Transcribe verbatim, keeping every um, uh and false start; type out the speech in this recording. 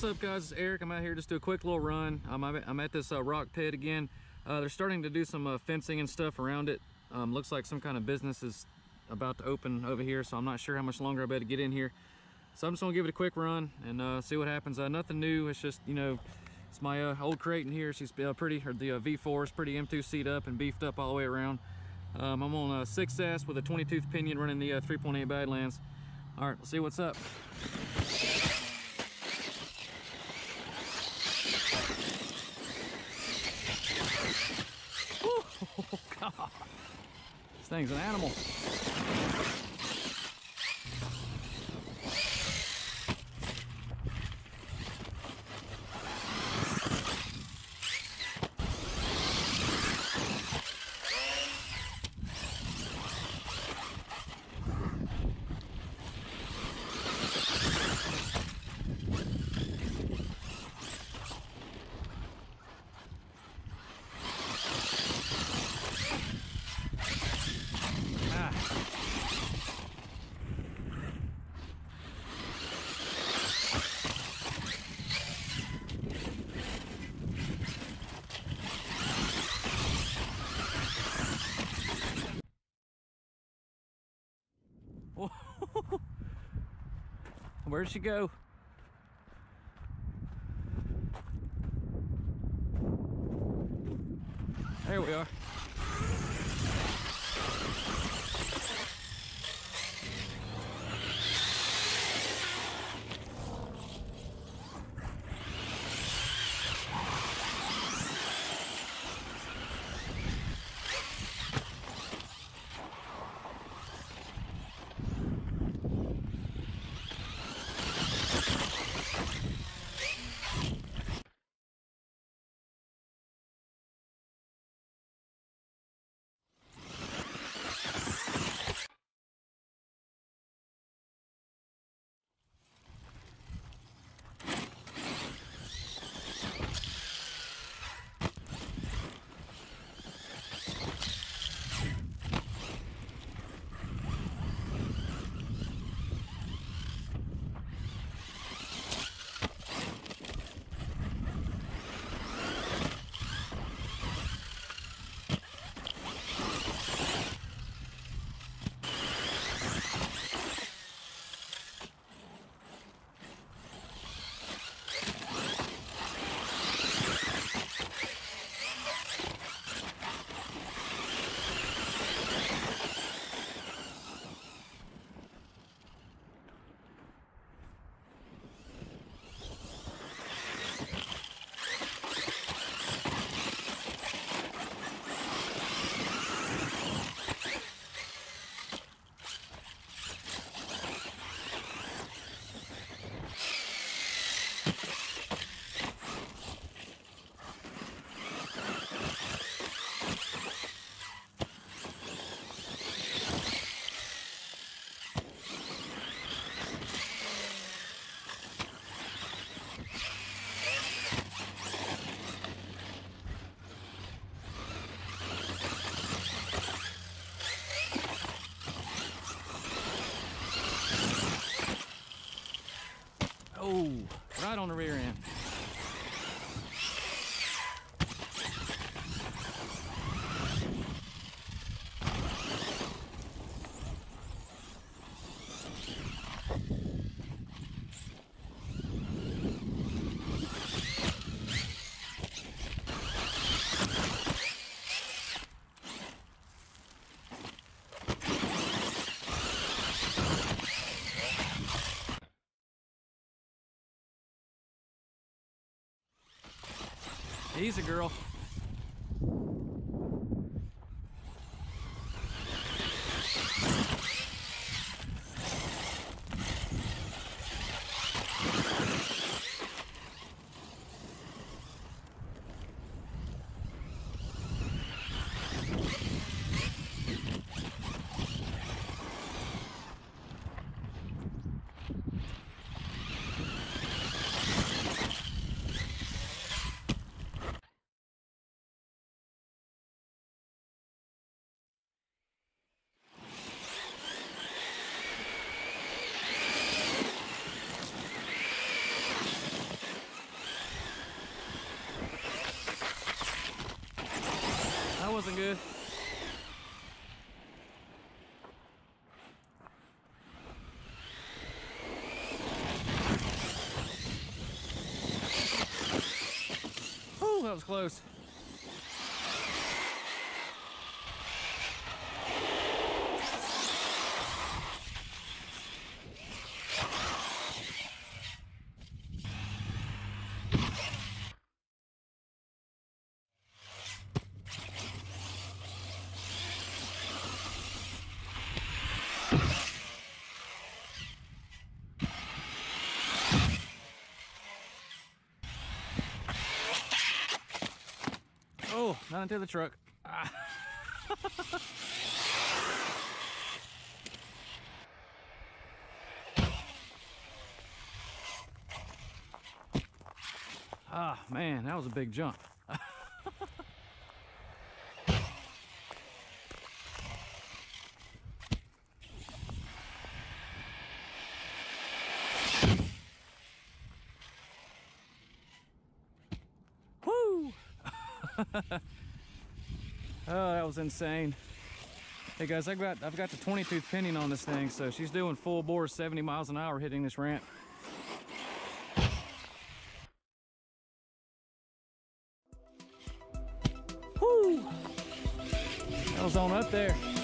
What's up guys, it's Eric. I'm out here just to do a quick little run. Um, I'm at this uh, rock pit again. Uh, they're starting to do some uh, fencing and stuff around it. Um, looks like some kind of business is about to open over here, so I'm not sure how much longer I better get in here. So I'm just gonna give it a quick run and uh, see what happens. Uh, nothing new, it's just, you know, it's my uh, old crate in here. She's uh, pretty, or the uh, V four is pretty M two C'd up and beefed up all the way around. Um, I'm on a six S with a twenty tooth pinion running the uh, three point eight Badlands. All right, let's see what's up. Oh God, this thing's an animal. Where'd she go? There we are. Oh, right on the rear end. Easy, girl. longer. Oh, that was close. Oh, not into the truck. Ah. Ah, man, that was a big jump. Oh, that was insane. Hey guys, I've got I've got the twenty-tooth pinion on this thing, so she's doing full bore seventy miles an hour hitting this ramp. Whoo! That was on up there.